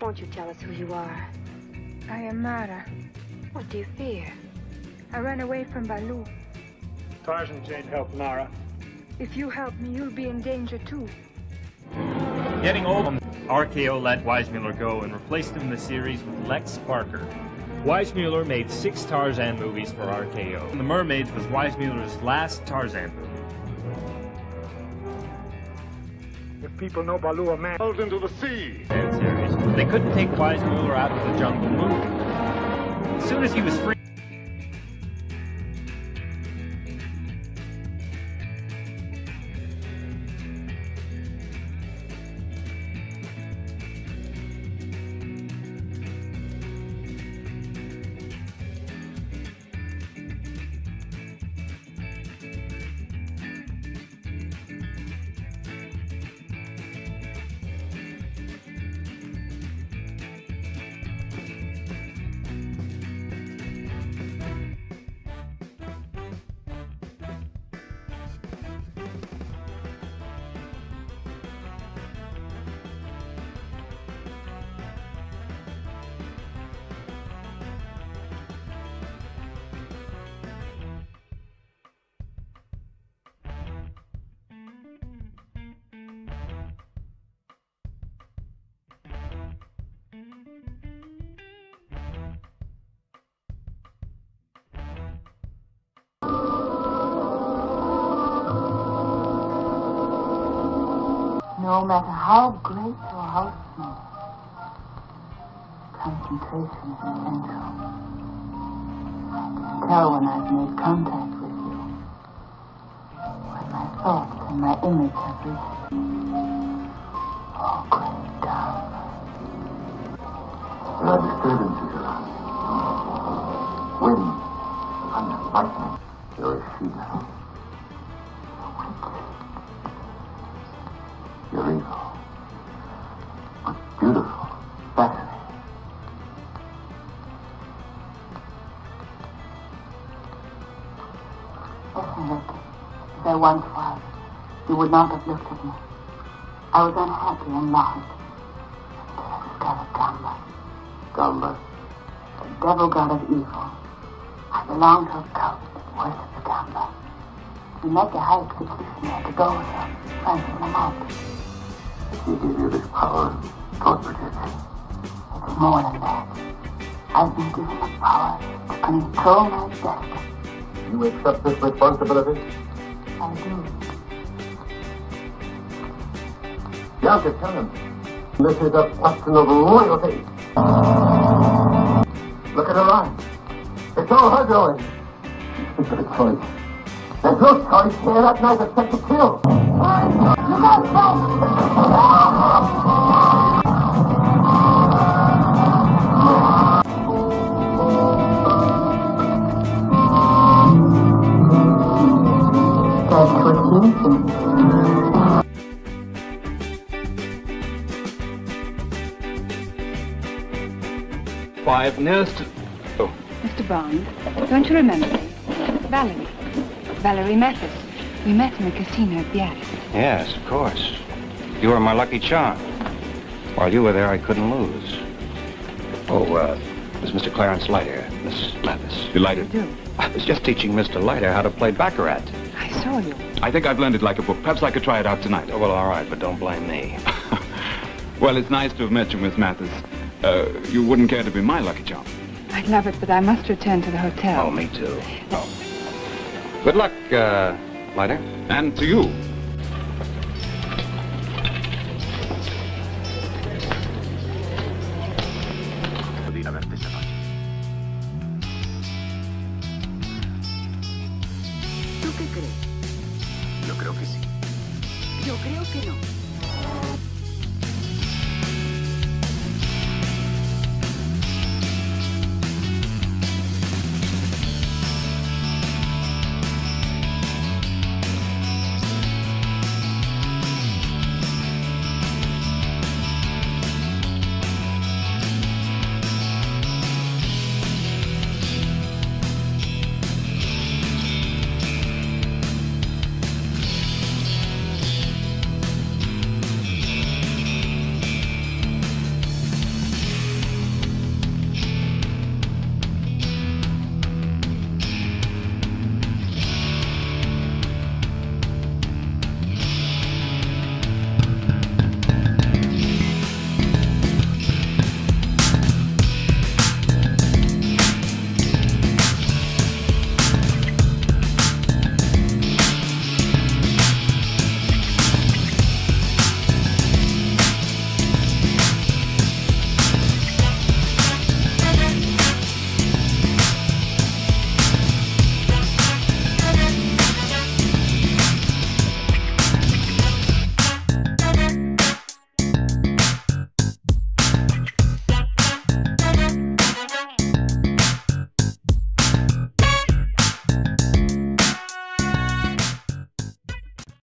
Won't you tell us who you are? I am Mara. What do you fear? I ran away from Balu. Tarzan said help Mara. If you help me, you'll be in danger too. Getting old, RKO let Weissmuller go and replaced him in the series with Lex Barker. Weissmuller made 6 Tarzan movies for RKO. The Mermaids was Weissmuller's last Tarzan movie. If people know Balu, a man falls into the sea. They couldn't take Weissmuller out of the jungle movie. As soon as he was free, no matter how great or how small, concentration is essential. I can tell when I've made contact with you, when my thoughts and my image have reached me. All going down. There are disturbances around you. Wind, thunder, lightning, there is fever. You're evil, but beautiful, fascinating. Listen, Rick, if I once was, you would not have looked at me. I was unhappy and lost, until I discovered Gamba. Gamba? The devil god of evil. I belonged to a cult that worshipped Gamba. We met the high executioner to go with her, friends in the night. He gave you this power, tortured it. It's more than that. I've been given the power to control my destiny. You accept this responsibility? I do. Bianca, tell him. This is a question of loyalty. Look at her eyes. It's all her doing. It's a choice. There's no choice here. That night is set to kill. You must go! Five nest. Oh. Mr. Bond, don't you remember me? Valerie. Valerie Mathis. We met in the casino at the attic. Yes, of course. You were my lucky charm. While you were there, I couldn't lose. Oh, this is Mr. Clarence Leiter, Miss Mathis. Delighted. You do? I was just teaching Mr. Leiter how to play baccarat. I saw you. I think I've learned it like a book. Perhaps I could try it out tonight. Oh, well, all right, but don't blame me. Well, it's nice to have met you, Miss Mathis. You wouldn't care to be my lucky charm. I'd love it, but I must return to the hotel. Oh, me too. Oh. Good luck, Leiter. And to you.